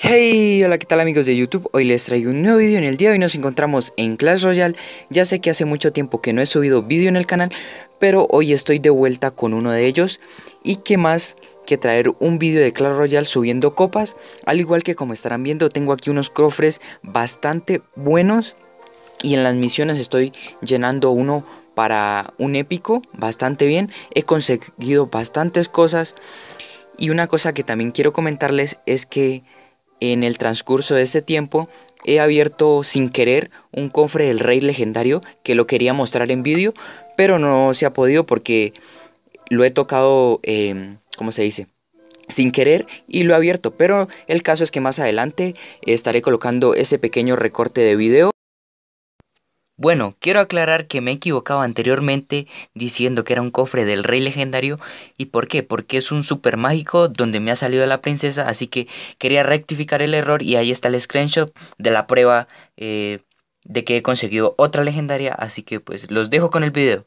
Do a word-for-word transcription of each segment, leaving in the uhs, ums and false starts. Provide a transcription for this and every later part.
Hey, hola, ¿qué tal amigos de YouTube? Hoy les traigo un nuevo vídeo. En el día de hoy nos encontramos en Clash Royale. Ya sé que hace mucho tiempo que no he subido vídeo en el canal, pero hoy estoy de vuelta con uno de ellos. Y qué más que traer un vídeo de Clash Royale subiendo copas. Al igual que como estarán viendo, tengo aquí unos cofres bastante buenos. Y en las misiones estoy llenando uno para un épico bastante bien. He conseguido bastantes cosas. Y una cosa que también quiero comentarles es que en el transcurso de este tiempo he abierto sin querer un cofre del rey legendario que lo quería mostrar en vídeo, pero no se ha podido porque lo he tocado, eh, ¿cómo se dice? Sin querer y lo he abierto, pero el caso es que más adelante estaré colocando ese pequeño recorte de video. Bueno, quiero aclarar que me he equivocado anteriormente diciendo que era un cofre del rey legendario. ¿Y por qué? Porque es un super mágico donde me ha salido la princesa, así que quería rectificar el error y ahí está el screenshot de la prueba eh, de que he conseguido otra legendaria, así que pues los dejo con el video.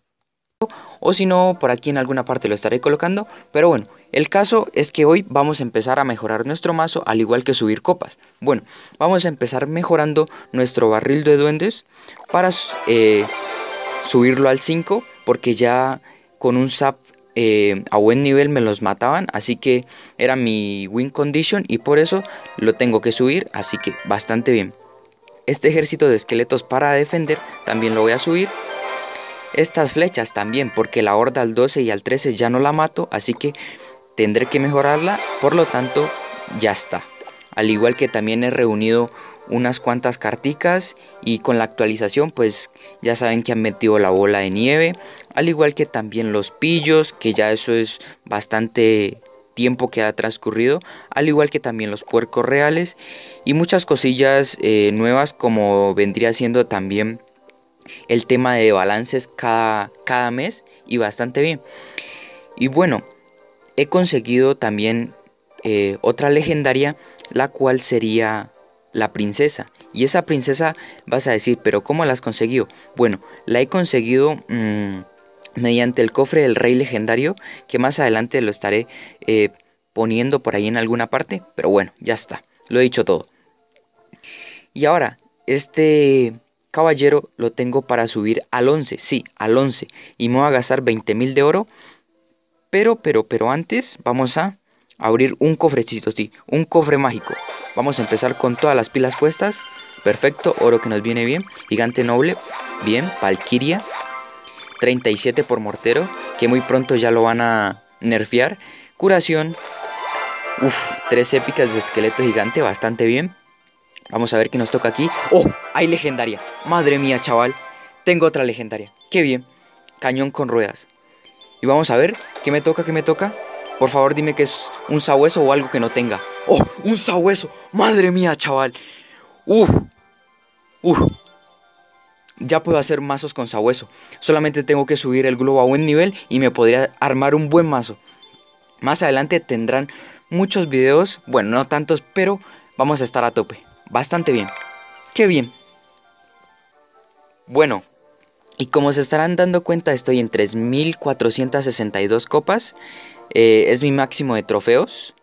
O si no, por aquí en alguna parte lo estaré colocando, pero bueno, el caso es que hoy vamos a empezar a mejorar nuestro mazo al igual que subir copas. Bueno, vamos a empezar mejorando nuestro barril de duendes para eh, subirlo al cinco, porque ya con un zap eh, a buen nivel me los mataban, así que era mi win condition y por eso lo tengo que subir, así que bastante bien. Este ejército de esqueletos para defender también lo voy a subir. Estas flechas también, porque la horda al doce y al trece ya no la mato, así que tendré que mejorarla, por lo tanto ya está. Al igual que también he reunido unas cuantas carticas y con la actualización pues ya saben que han metido la bola de nieve, al igual que también los pillos, que ya eso es bastante tiempo que ha transcurrido, al igual que también los puercos reales y muchas cosillas eh, nuevas, como vendría siendo también el tema de balances cada, cada mes, y bastante bien. Y bueno, he conseguido también eh, otra legendaria, la cual sería la princesa. Y esa princesa vas a decir, pero ¿cómo la has conseguido? Bueno, la he conseguido mmm, mediante el cofre del rey legendario, que más adelante lo estaré eh, poniendo por ahí en alguna parte. Pero bueno, ya está, lo he dicho todo. Y ahora, este caballero lo tengo para subir al once, sí, al once, y me voy a gastar veinte mil de oro, pero, pero, pero antes vamos a abrir un cofrecito, sí, un cofre mágico. Vamos a empezar con todas las pilas puestas, perfecto, oro que nos viene bien, gigante noble, bien, valquiria, treinta y siete por mortero, que muy pronto ya lo van a nerfear, curación, uff, tres épicas de esqueleto gigante, bastante bien. Vamos a ver qué nos toca aquí. ¡Oh! Hay legendaria. Madre mía, chaval. Tengo otra legendaria. ¡Qué bien! Cañón con ruedas. Y vamos a ver. ¿Qué me toca? ¿Qué me toca? Por favor, dime que es un sabueso o algo que no tenga. ¡Oh! ¡Un sabueso! ¡Madre mía, chaval! ¡Uf! ¡Uf! Ya puedo hacer mazos con sabueso. Solamente tengo que subir el globo a buen nivel y me podría armar un buen mazo. Más adelante tendrán muchos videos. Bueno, no tantos, pero vamos a estar a tope. Bastante bien. ¡Qué bien! Bueno, y como se estarán dando cuenta, estoy en tres mil cuatrocientas sesenta y dos copas. Eh, es mi máximo de trofeos.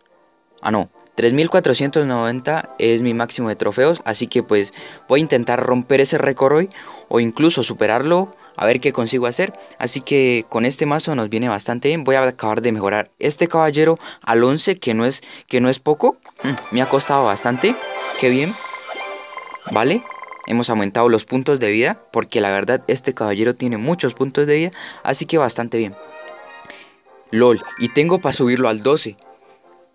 Ah, no. tres mil cuatrocientos noventa es mi máximo de trofeos. Así que pues voy a intentar romper ese récord hoy. O incluso superarlo. A ver qué consigo hacer. Así que con este mazo nos viene bastante bien. Voy a acabar de mejorar este caballero al once. Que no es, que no es poco. Mm, me ha costado bastante. Qué bien, vale, hemos aumentado los puntos de vida, porque la verdad este caballero tiene muchos puntos de vida, así que bastante bien. LOL, y tengo para subirlo al doce,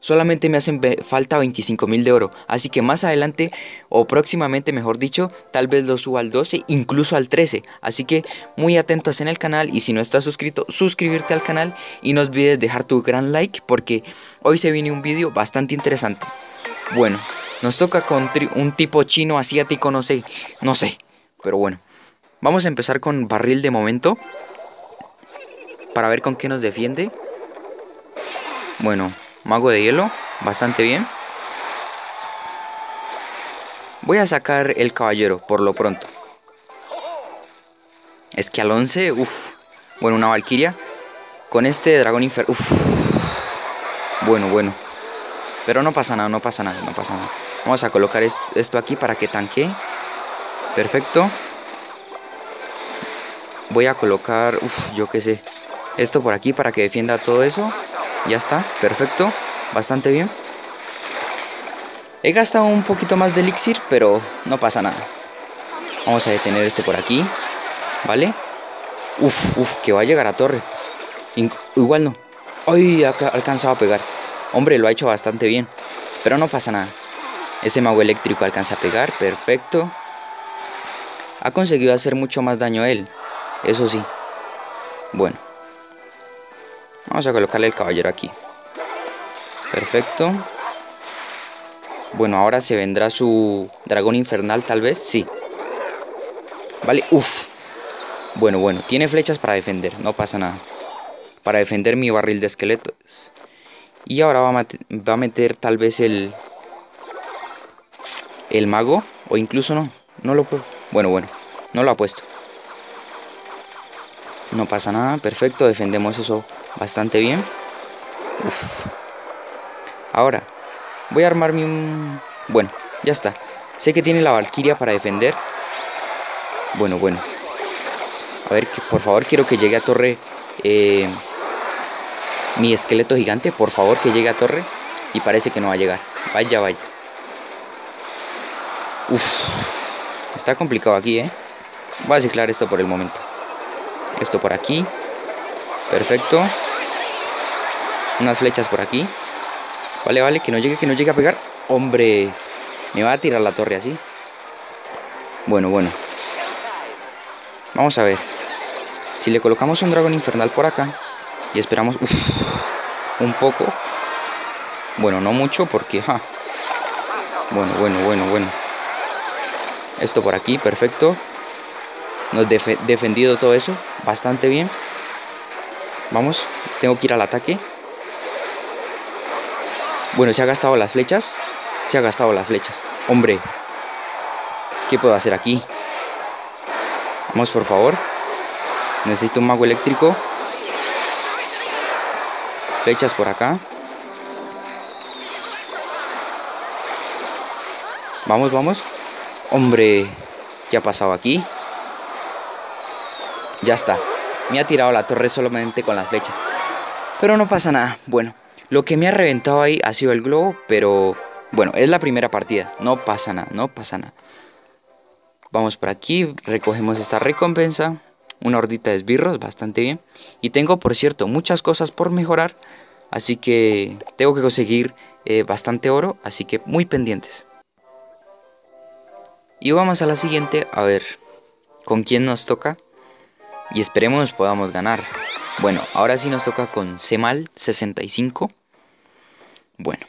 solamente me hacen falta veinticinco mil de oro, así que más adelante, o próximamente mejor dicho, tal vez lo suba al doce, incluso al trece, así que muy atentos en el canal, y si no estás suscrito, suscribirte al canal, y no olvides dejar tu gran like, porque hoy se viene un vídeo bastante interesante. Bueno, nos toca con un tipo chino, asiático, no sé, no sé, pero bueno. Vamos a empezar con barril de momento, para ver con qué nos defiende. Bueno, mago de hielo, bastante bien. Voy a sacar el caballero, por lo pronto. Es que al once, uff, bueno, una valquiria. Con este dragón infernal, uff, bueno, bueno. Pero no pasa nada, no pasa nada, no pasa nada. Vamos a colocar esto aquí para que tanquee. Perfecto. Voy a colocar, uff, yo qué sé, esto por aquí para que defienda todo eso. Ya está, perfecto. Bastante bien. He gastado un poquito más de elixir, pero no pasa nada. Vamos a detener este por aquí. ¿Vale? Uf, uf, que va a llegar a torre. Inc- Igual no. Ay, ha alcanzado a pegar. Hombre, lo ha hecho bastante bien. Pero no pasa nada. Ese mago eléctrico alcanza a pegar. Perfecto. Ha conseguido hacer mucho más daño él. Eso sí. Bueno. Vamos a colocarle el caballero aquí. Perfecto. Bueno, ahora se vendrá su dragón infernal, tal vez. Sí. Vale, uff. Bueno, bueno, tiene flechas para defender. No pasa nada. Para defender mi barril de esqueletos. Y ahora va a, va a meter tal vez el... El mago. O incluso no. No lo puedo. Bueno, bueno. No lo ha puesto. No pasa nada. Perfecto. Defendemos eso bastante bien. Uf. Ahora. Voy a armarme un... Bueno, ya está. Sé que tiene la valquiria para defender. Bueno, bueno. A ver, que, por favor, quiero que llegue a torre... Eh... Mi esqueleto gigante, por favor, que llegue a torre. Y parece que no va a llegar. Vaya, vaya. Uf. Está complicado aquí, ¿eh? Voy a ciclar esto por el momento. Esto por aquí. Perfecto. Unas flechas por aquí. Vale, vale, que no llegue, que no llegue a pegar. Hombre, me va a tirar la torre así. Bueno, bueno. Vamos a ver. Si le colocamos un dragón infernal por acá... Y esperamos... Uf, un poco. Bueno, no mucho porque... Ja. Bueno, bueno, bueno, bueno. Esto por aquí, perfecto. Nos def defendido todo eso. Bastante bien. Vamos, tengo que ir al ataque. Bueno, se ha gastado las flechas. Se ha gastado las flechas. Hombre. ¿Qué puedo hacer aquí? Vamos, por favor. Necesito un mago eléctrico. Flechas por acá. Vamos, vamos. Hombre, ¿qué ha pasado aquí? Ya está. Me ha tirado la torre solamente con las flechas. Pero no pasa nada. Bueno, lo que me ha reventado ahí ha sido el globo. Pero bueno, es la primera partida. No pasa nada, no pasa nada. Vamos por aquí. Recogemos esta recompensa. Una hordita de esbirros, bastante bien. Y tengo, por cierto, muchas cosas por mejorar. Así que tengo que conseguir eh, bastante oro. Así que muy pendientes. Y vamos a la siguiente. A ver con quién nos toca. Y esperemos podamos ganar. Bueno, ahora sí nos toca con Cemal sesenta y cinco. Bueno.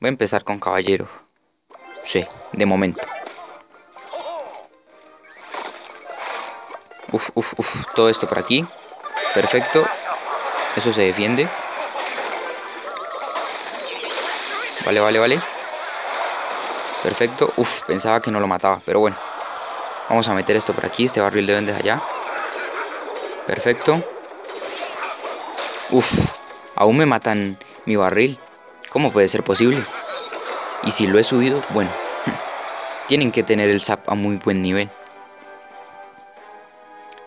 Voy a empezar con caballero. Sí, de momento. Uf, uf, uf, todo esto por aquí. Perfecto. Eso se defiende. Vale, vale, vale. Perfecto. Uf, pensaba que no lo mataba, pero bueno. Vamos a meter esto por aquí, este barril de vendes allá. Perfecto. Uf, aún me matan mi barril. ¿Cómo puede ser posible? Y si lo he subido, bueno. Tienen que tener el sap a muy buen nivel.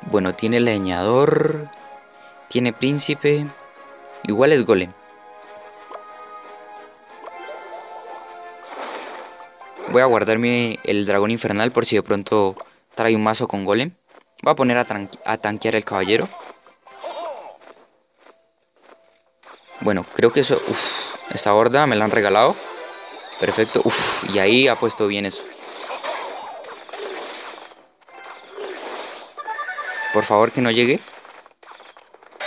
Bueno, tiene leñador. Tiene príncipe. Igual es golem. Voy a guardarme el dragón infernal por si de pronto trae un mazo con golem. Voy a poner a, a tanquear el caballero. Bueno, creo que eso... Uf, esta horda me la han regalado. Perfecto. Uf, y ahí ha puesto bien eso. Por favor, que no llegue.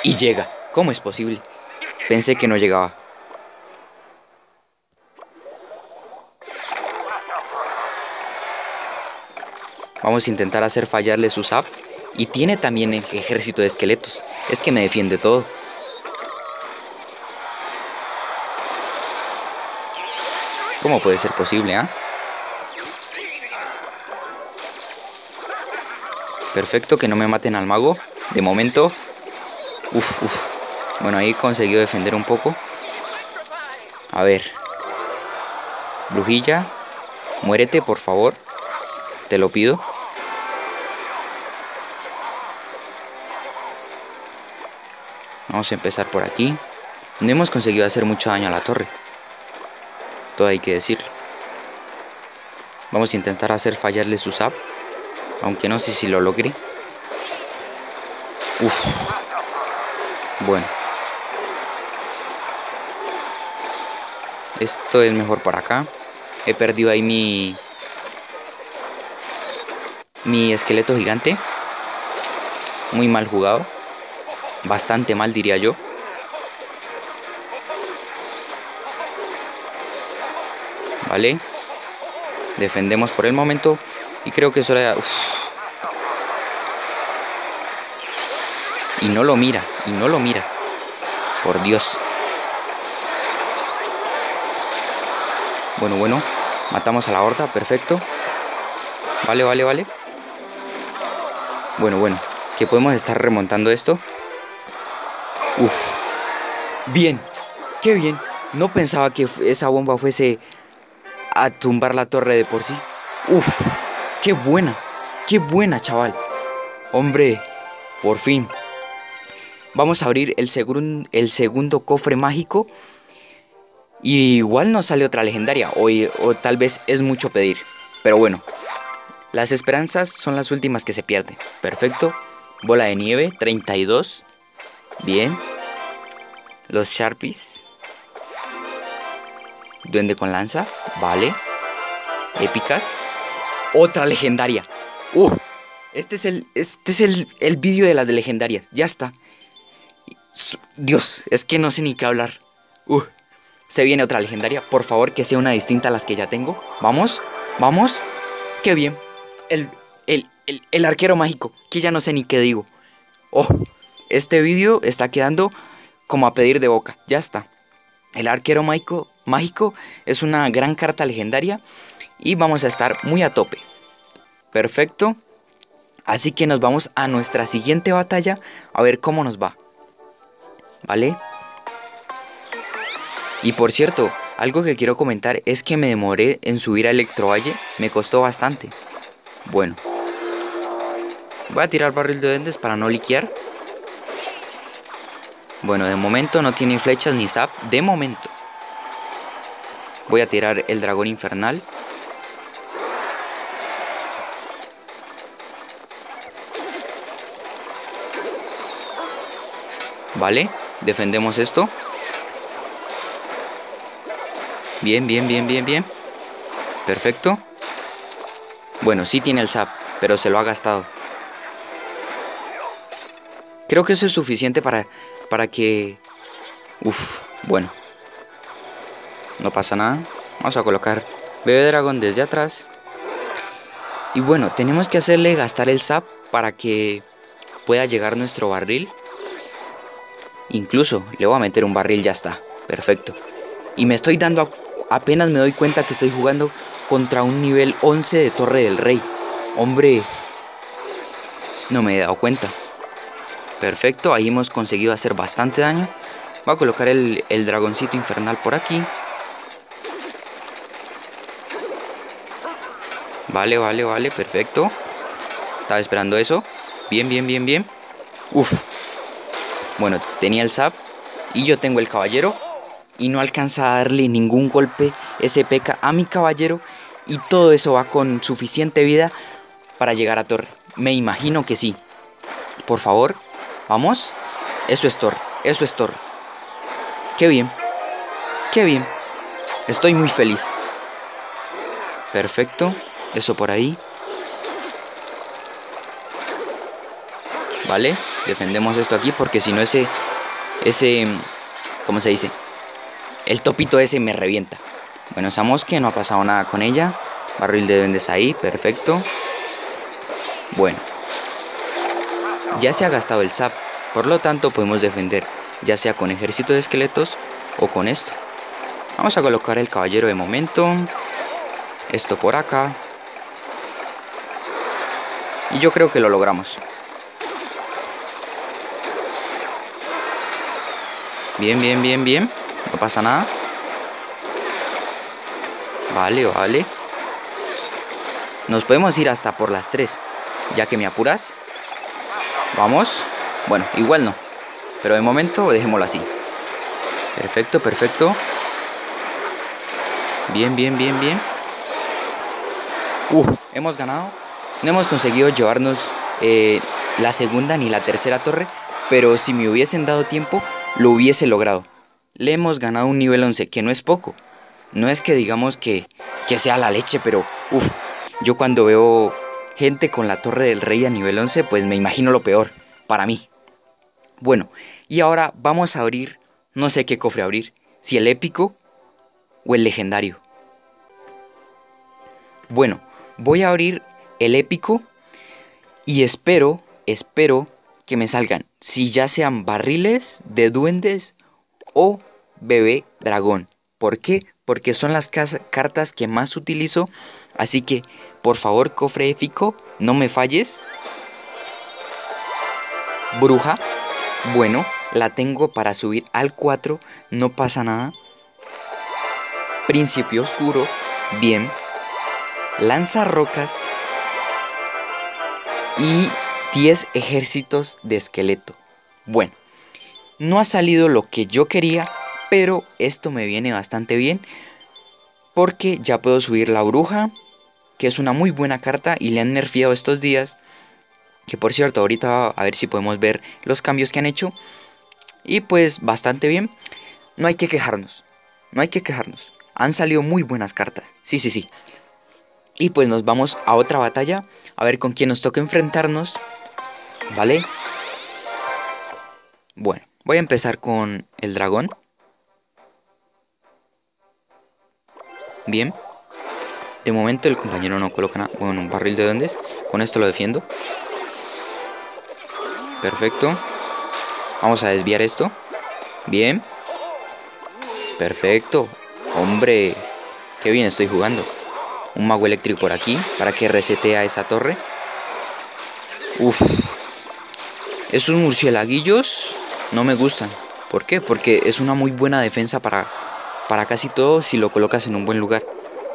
Y llega. ¿Cómo es posible? Pensé que no llegaba. Vamos a intentar hacer fallarle su zap. Y tiene también el ejército de esqueletos. Es que me defiende todo. ¿Cómo puede ser posible, ah? ¿eh? Perfecto, que no me maten al mago. De momento. Uf, uf. Bueno, ahí he conseguido defender un poco. A ver. Brujilla, muérete, por favor. Te lo pido. Vamos a empezar por aquí. No hemos conseguido hacer mucho daño a la torre. Todo hay que decirlo. Vamos a intentar hacer fallarle su zap. Aunque no sé si lo logré. Uf. Bueno. Esto es mejor para acá. He perdido ahí mi... Mi esqueleto gigante. Muy mal jugado. Bastante mal, diría yo. Vale. Defendemos por el momento. Y creo que eso era... Uf. Y no lo mira. Y no lo mira. Por Dios. Bueno, bueno. Matamos a la horda. Perfecto. Vale, vale, vale. Bueno, bueno. Que podemos estar remontando esto. Uf. Bien. Qué bien. No pensaba que esa bomba fuese... a tumbar la torre de por sí. Uf, qué buena. Qué buena, chaval. Hombre, por fin. Vamos a abrir el, segun, el segundo cofre mágico. Y igual nos sale otra legendaria. O, o tal vez es mucho pedir. Pero bueno. Las esperanzas son las últimas que se pierden. Perfecto. Bola de nieve, treinta y dos. Bien. Los Sharpies. Duende con lanza, vale. Épicas. Otra legendaria. Uh, este es el, este es el, el vídeo de las de legendarias. Ya está. Dios, es que no sé ni qué hablar. Uh, se viene otra legendaria. Por favor, que sea una distinta a las que ya tengo. Vamos, vamos. Qué bien. El, el, el, el arquero mágico, que ya no sé ni qué digo. Oh, este vídeo está quedando como a pedir de boca. Ya está. El arquero mágico. Mágico es una gran carta legendaria y vamos a estar muy a tope. Perfecto. Así que nos vamos a nuestra siguiente batalla a ver cómo nos va. ¿Vale? Y por cierto, algo que quiero comentar es que me demoré en subir a Electrovalle. Me costó bastante. Bueno. Voy a tirar barril de duendes para no liquear. Bueno, de momento no tiene flechas ni zap. De momento. Voy a tirar el dragón infernal. Vale, defendemos esto. Bien, bien, bien, bien, bien. Perfecto. Bueno, sí tiene el zap, pero se lo ha gastado. Creo que eso es suficiente para, para que... Uf, bueno. No pasa nada. Vamos a colocar bebé dragón desde atrás. Y bueno, tenemos que hacerle gastar el zap para que pueda llegar nuestro barril. Incluso le voy a meter un barril, ya está. Perfecto. Y me estoy dando... A, apenas me doy cuenta que estoy jugando contra un nivel once de Torre del Rey. Hombre. No me he dado cuenta. Perfecto. Ahí hemos conseguido hacer bastante daño. Voy a colocar el, el dragoncito infernal por aquí. Vale, vale, vale, perfecto. Estaba esperando eso. Bien, bien, bien, bien. Uf. Bueno, tenía el zap. Y yo tengo el caballero. Y no alcanza a darle ningún golpe S P K a mi caballero. Y todo eso va con suficiente vida para llegar a torre. Me imagino que sí. Por favor, vamos. Eso es torre, eso es torre. Qué bien. Qué bien. Estoy muy feliz. Perfecto. Eso por ahí. Vale, defendemos esto aquí porque si no ese... Ese... ¿Cómo se dice? El topito ese me revienta. Bueno, esa mosca no ha pasado nada con ella. Barril de duendes ahí, perfecto. Bueno. Ya se ha gastado el zap. Por lo tanto podemos defender. Ya sea con ejército de esqueletos o con esto. Vamos a colocar el caballero de momento. Esto por acá. Y yo creo que lo logramos. Bien, bien, bien, bien. No pasa nada. Vale, vale. Nos podemos ir hasta por las tres, ya que me apuras. Vamos. Bueno, igual no, pero de momento dejémoslo así. Perfecto, perfecto. Bien, bien, bien, bien. Uh, hemos ganado. No hemos conseguido llevarnos eh, la segunda ni la tercera torre, pero si me hubiesen dado tiempo, lo hubiese logrado. Le hemos ganado un nivel once, que no es poco. No es que digamos que, que sea la leche, pero uff, yo cuando veo gente con la torre del rey a nivel once, pues me imagino lo peor, para mí. Bueno, y ahora vamos a abrir, no sé qué cofre abrir, si el épico o el legendario. Bueno, voy a abrir el épico y espero, espero que me salgan, si ya sean barriles de duendes o bebé dragón. ¿Por qué? Porque son las cartas que más utilizo, así que por favor, cofre épico, no me falles. Bruja, bueno, la tengo para subir al cuatro, no pasa nada. Príncipe oscuro, bien. Lanza rocas y diez ejércitos de esqueleto. Bueno, no ha salido lo que yo quería, pero esto me viene bastante bien porque ya puedo subir la bruja, que es una muy buena carta y le han nerfeado estos días. Que por cierto, ahorita a ver si podemos ver los cambios que han hecho. Y pues bastante bien. No hay que quejarnos, no hay que quejarnos. Han salido muy buenas cartas, sí, sí, sí. Y pues nos vamos a otra batalla, a ver con quién nos toca enfrentarnos, ¿vale? Bueno, voy a empezar con el dragón. Bien. De momento el compañero no coloca nada. Bueno, un barril de duendes. Con esto lo defiendo. Perfecto. Vamos a desviar esto. Bien. Perfecto. Hombre, qué bien estoy jugando. Un mago eléctrico por aquí, para que resetea esa torre. Uf. Esos murciélaguillos no me gustan. ¿Por qué? Porque es una muy buena defensa para, para casi todo si lo colocas en un buen lugar.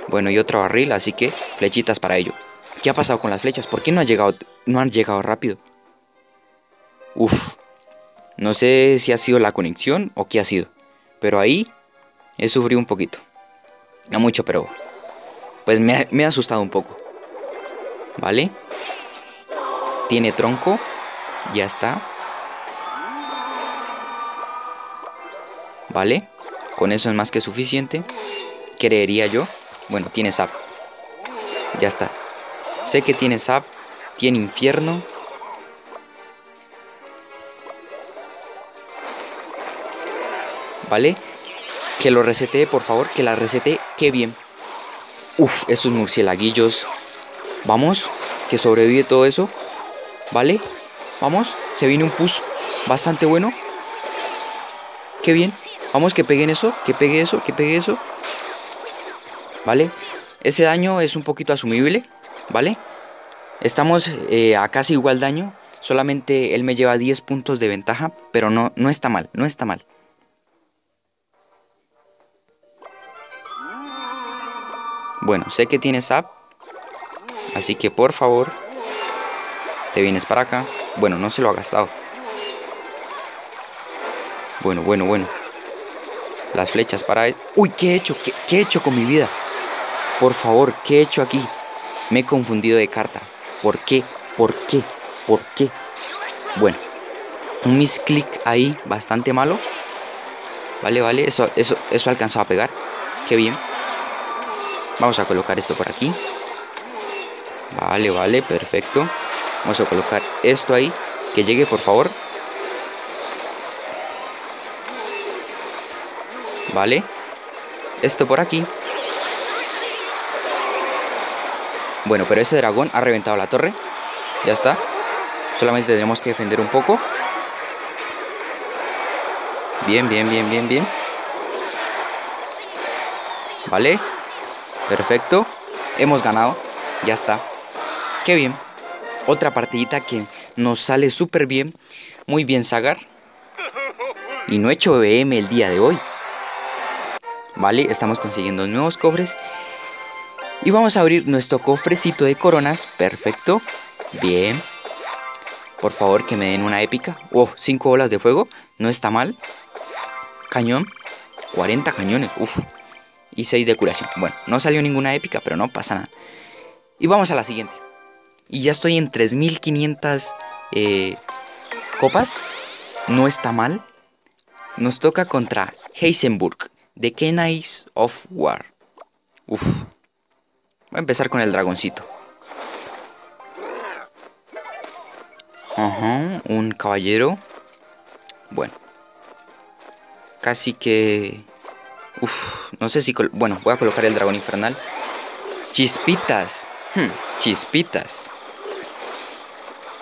Bueno, y otro barril, así que flechitas para ello. ¿Qué ha pasado con las flechas? ¿Por qué no ha llegado, no han llegado rápido? Uf. No sé si ha sido la conexión o qué ha sido, pero ahí he sufrido un poquito. No mucho, pero... pues me, me ha asustado un poco. Vale. Tiene tronco. Ya está. Vale. Con eso es más que suficiente, creería yo. Bueno, tiene zap. Ya está. Sé que tiene zap. Tiene infierno. Vale. Que lo resetee, por favor. Que la resetee. Qué bien. Uf, esos murciélaguillos. Vamos, que sobrevive todo eso. Vale, vamos. Se viene un push bastante bueno. Qué bien. Vamos, que peguen eso, que pegue eso, que pegue eso. Vale. Ese daño es un poquito asumible. Vale. Estamos eh, a casi igual daño. Solamente él me lleva diez puntos de ventaja. Pero no, no está mal, no está mal. Bueno, sé que tienes zap, así que por favor, te vienes para acá. Bueno, no se lo ha gastado. Bueno, bueno, bueno. Las flechas para... ¡Uy! ¿Qué he hecho? ¿Qué, qué he hecho con mi vida? Por favor, ¿qué he hecho aquí? Me he confundido de carta. ¿Por qué? ¿Por qué? ¿Por qué? Bueno, un misclick ahí bastante malo. Vale, vale, eso, eso, eso alcanzó a pegar. Qué bien. Vamos a colocar esto por aquí. Vale, vale, perfecto. Vamos a colocar esto ahí. Que llegue, por favor. Vale. Esto por aquí. Bueno, pero ese dragón ha reventado la torre. Ya está. Solamente tenemos que defender un poco. Bien, bien, bien, bien, bien. Vale. Perfecto, hemos ganado, ya está, qué bien. Otra partidita que nos sale súper bien, muy bien Sagar. Y no he hecho B M el día de hoy. Vale, estamos consiguiendo nuevos cofres Y vamos a abrir nuestro cofrecito de coronas. Perfecto. Bien. Por favor, que me den una épica. Oh, cinco bolas de fuego. No está mal. Cañón. cuarenta cañones. Uf. Y seis de curación. Bueno, no salió ninguna épica, pero no pasa nada. Y vamos a la siguiente. Y ya estoy en tres mil quinientas eh, copas. No está mal. Nos toca contra Heisenberg. The Knights of War. Uf. Voy a empezar con el dragoncito. Ajá, un caballero. Bueno. Casi que... Uf, no sé si... Col... Bueno, voy a colocar el dragón infernal. Chispitas. Hmm, chispitas.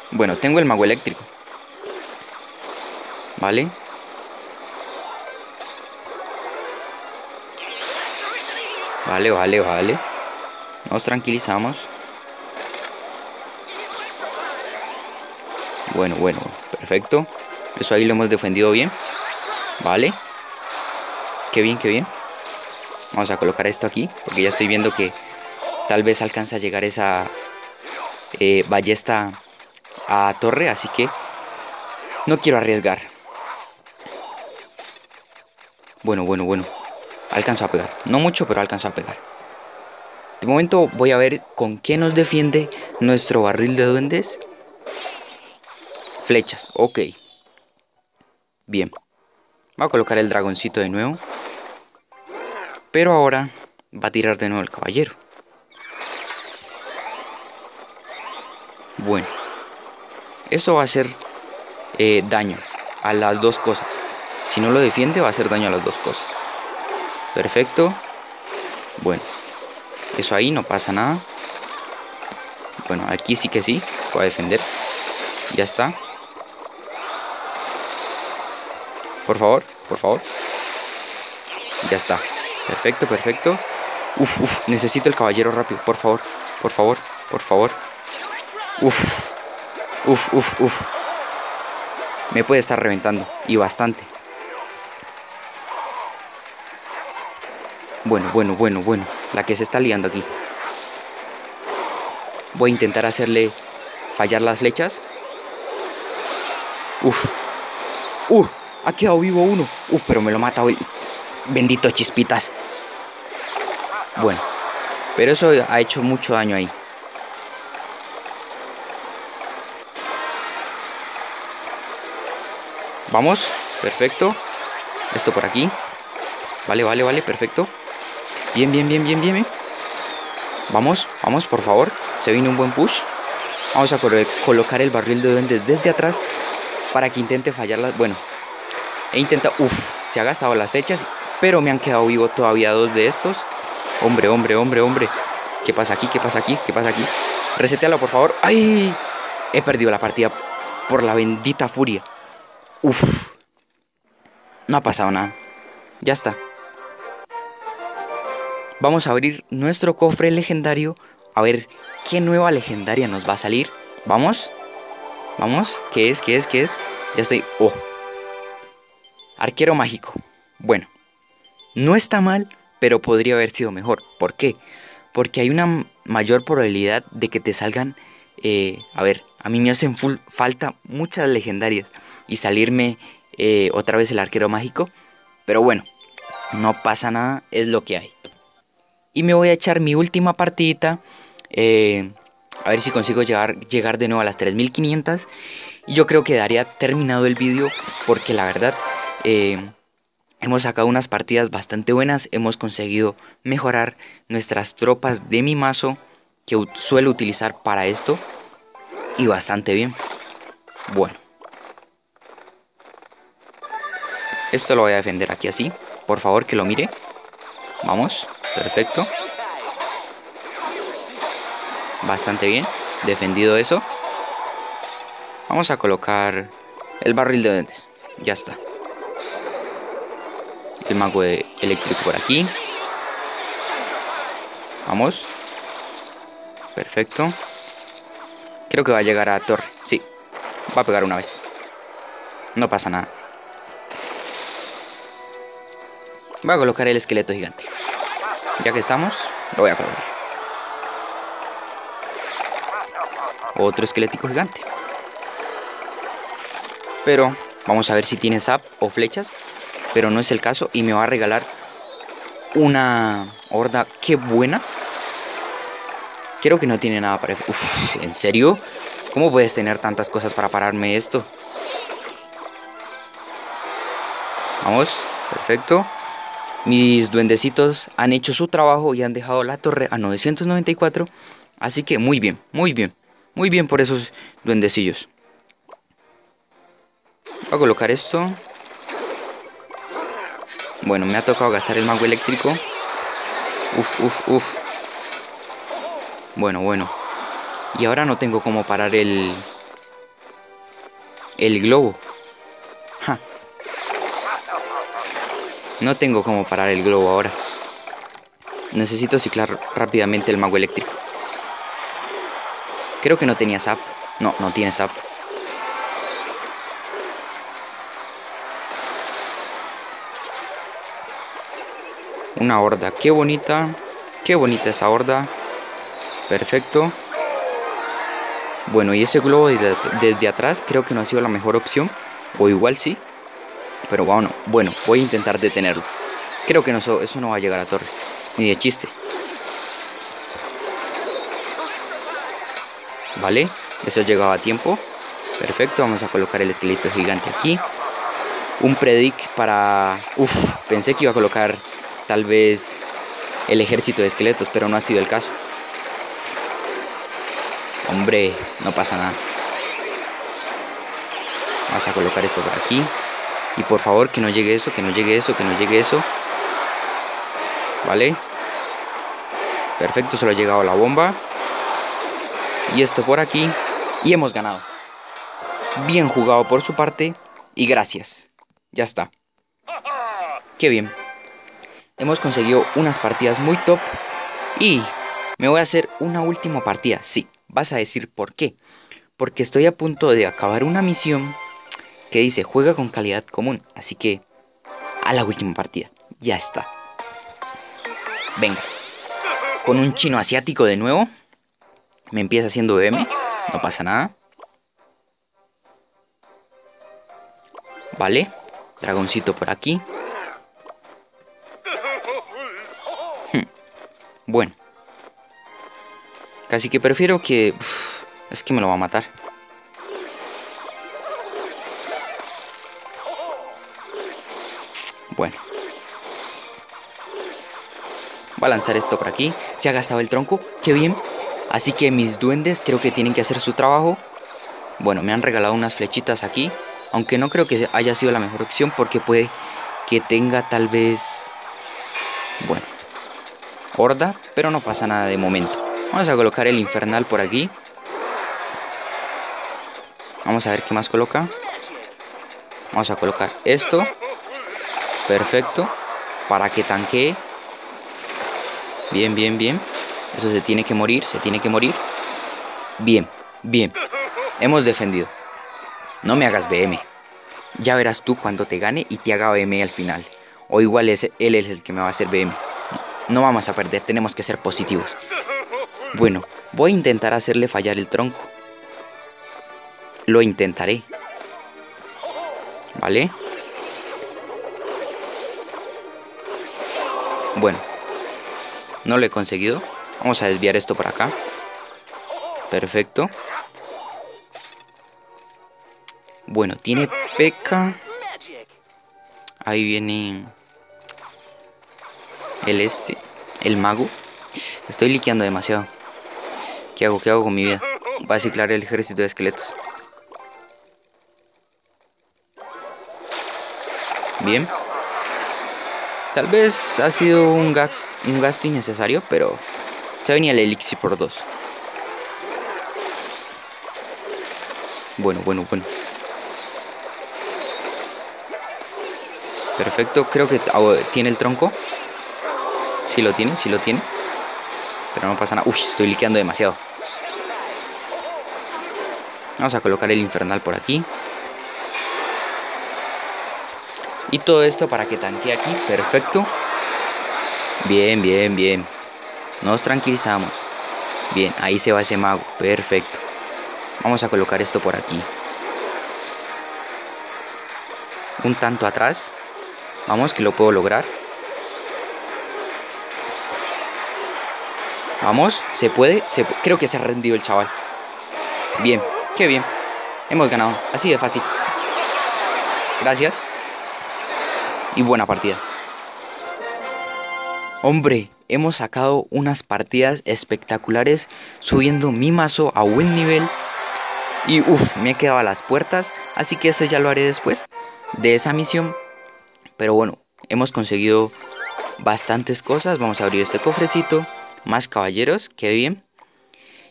Bueno, tengo el mago eléctrico. Vale. Vale, vale, vale. Nos tranquilizamos. Bueno, bueno, perfecto. Eso ahí lo hemos defendido bien. Vale. Qué bien, qué bien. Vamos a colocar esto aquí, porque ya estoy viendo que tal vez alcanza a llegar esa eh, ballesta a torre, así que no quiero arriesgar. Bueno, bueno, bueno. Alcanzó a pegar. No mucho, pero alcanzó a pegar. De momento voy a ver con qué nos defiende nuestro barril de duendes. Flechas, ok. Bien. Voy a colocar el dragoncito de nuevo. Pero ahora va a tirar de nuevo el caballero. Bueno. Eso va a hacer eh, daño a las dos cosas. Si no lo defiende, va a hacer daño a las dos cosas. Perfecto. Bueno. Eso ahí, no pasa nada. Bueno, aquí sí que sí. Voy a defender. Ya está. Por favor, por favor. Ya está. Perfecto, perfecto. Uf, uf, necesito el caballero rápido. Por favor, por favor, por favor. Uf. Uf, uf, uf. Me puede estar reventando. Y bastante. Bueno, bueno, bueno, bueno. La que se está liando aquí. Voy a intentar hacerle fallar las flechas. Uf. Uh, ha quedado vivo uno. Uf, pero me lo mata hoy. Bendito chispitas. Bueno. Pero eso ha hecho mucho daño ahí. Vamos. Perfecto. Esto por aquí. Vale, vale, vale. Perfecto. Bien, bien, bien, bien, bien. Vamos, vamos, por favor. Se viene un buen push. Vamos a colocar el barril de duendes desde atrás para que intente fallarlas. Bueno, he intentado... Uf, se ha gastado las flechas, pero me han quedado vivo todavía dos de estos. Hombre, hombre, hombre, hombre. ¿Qué pasa aquí? ¿Qué pasa aquí? ¿Qué pasa aquí? Resetéalo, por favor. ¡Ay! He perdido la partida por la bendita furia. Uf. No ha pasado nada. Ya está. Vamos a abrir nuestro cofre legendario. A ver qué nueva legendaria nos va a salir. Vamos. Vamos. ¿Qué es? ¿Qué es? ¿Qué es? Ya estoy. Oh. Arquero mágico. Bueno. No está mal, pero podría haber sido mejor. ¿Por qué? Porque hay una mayor probabilidad de que te salgan... Eh, a ver, a mí me hacen full falta muchas legendarias. Y salirme eh, otra vez el arquero mágico. Pero bueno. No pasa nada. Es lo que hay. Y me voy a echar mi última partidita. Eh, a ver si consigo llegar, llegar de nuevo a las tres mil quinientas. Y yo creo que daría terminado el vídeo. Porque la verdad, eh, hemos sacado unas partidas bastante buenas. Hemos conseguido mejorar nuestras tropas de mi mazo. Que suelo utilizar para esto. Y bastante bien. Bueno. Esto lo voy a defender aquí así. Por favor, que lo mire. Vamos. Perfecto. Bastante bien. Defendido eso. Vamos a colocar el barril de duendes. Ya está. El mago eléctrico por aquí. Vamos. Perfecto. Creo que va a llegar a torre. Sí. Va a pegar una vez. No pasa nada. Voy a colocar el esqueleto gigante. Ya que estamos, lo voy a colocar. Otro esquelético gigante. Pero vamos a ver si tiene zap o flechas. Pero no es el caso y me va a regalar una horda. ¡Qué buena! Creo que no tiene nada para... Uf, ¿en serio? ¿Cómo puedes tener tantas cosas para pararme esto? Vamos, perfecto. Mis duendecitos han hecho su trabajo y han dejado la torre a novecientos noventa y cuatro. Así que muy bien, muy bien. Muy bien por esos duendecillos. Voy a colocar esto. Bueno, me ha tocado gastar el mago eléctrico. Uf, uf, uf. Bueno, bueno. Y ahora no tengo cómo parar el... El globo. Ja. No tengo cómo parar el globo ahora. Necesito ciclar rápidamente el mago eléctrico. Creo que no tenía zap. No, no tiene zap. Una horda, qué bonita. Qué bonita esa horda. Perfecto. Bueno, y ese globo desde, desde atrás creo que no ha sido la mejor opción. O igual sí. Pero bueno, bueno, voy a intentar detenerlo. Creo que no, eso no va a llegar a la torre. Ni de chiste. Vale, eso llegaba a tiempo. Perfecto, vamos a colocar el esqueleto gigante aquí. Un predict para... Uf, pensé que iba a colocar... Tal vez el ejército de esqueletos, pero no ha sido el caso. Hombre, no pasa nada. Vamos a colocar esto por aquí. Y por favor, que no llegue eso, que no llegue eso, que no llegue eso. Vale. Perfecto, solo ha llegado la bomba. Y esto por aquí. Y hemos ganado. Bien jugado por su parte. Y gracias. Ya está. Qué bien. Hemos conseguido unas partidas muy top y me voy a hacer una última partida. Sí, vas a decir por qué. Porque estoy a punto de acabar una misión que dice juega con calidad común. Así que a la última partida. Ya está. Venga. Con un chino asiático de nuevo. Me empieza haciendo B M. No pasa nada. Vale. Dragoncito por aquí. Bueno, casi que prefiero que... Uf, es que me lo va a matar. Bueno. Voy a lanzar esto por aquí. Se ha gastado el tronco, qué bien. Así que mis duendes creo que tienen que hacer su trabajo. Bueno, me han regalado unas flechitas aquí. Aunque no creo que haya sido la mejor opción porque puede que tenga tal vez... Bueno. Horda, pero no pasa nada de momento. Vamos a colocar el infernal por aquí. Vamos a ver qué más coloca. Vamos a colocar esto. Perfecto. Para que tanquee. Bien, bien, bien. Eso se tiene que morir, se tiene que morir. Bien, bien. Hemos defendido. No me hagas B M. Ya verás tú cuando te gane y te haga B M al final. O igual es, él es el que me va a hacer B M. No vamos a perder, tenemos que ser positivos. Bueno, voy a intentar hacerle fallar el tronco. Lo intentaré. ¿Vale? Bueno. No lo he conseguido. Vamos a desviar esto por acá. Perfecto. Bueno, tiene P K. Ahí viene... El este, el mago. Estoy liqueando demasiado. ¿Qué hago? ¿Qué hago con mi vida? Voy a ciclar el ejército de esqueletos. Bien. Tal vez ha sido un gasto, un gasto innecesario, pero se venía el elixir por dos. Bueno, bueno, bueno. Perfecto, creo que tiene el tronco. Sí lo tiene, sí lo tiene. Pero no pasa nada. Uy, estoy liqueando demasiado. Vamos a colocar el infernal por aquí. Y todo esto para que tanquee aquí. Perfecto. Bien, bien, bien. Nos tranquilizamos. Bien, ahí se va ese mago. Perfecto. Vamos a colocar esto por aquí. Un tanto atrás. Vamos, que lo puedo lograr. Vamos, se puede, se, creo que se ha rendido el chaval. Bien, qué bien. Hemos ganado, así de fácil. Gracias. Y buena partida. Hombre, hemos sacado unas partidas espectaculares subiendo mi mazo a buen nivel. Y uff, me he quedado a las puertas, así que eso ya lo haré después de esa misión. Pero bueno, hemos conseguido bastantes cosas. Vamos a abrir este cofrecito. Más caballeros, qué bien.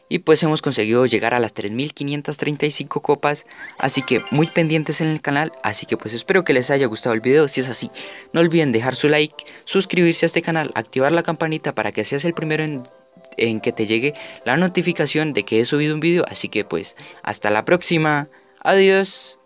Y pues hemos conseguido llegar a las tres mil quinientas treinta y cinco copas, así que muy pendientes en el canal. Así que pues espero que les haya gustado el video. Si es así, no olviden dejar su like, suscribirse a este canal, activar la campanita para que seas el primero en, en que te llegue la notificación de que he subido un video. Así que pues hasta la próxima, adiós.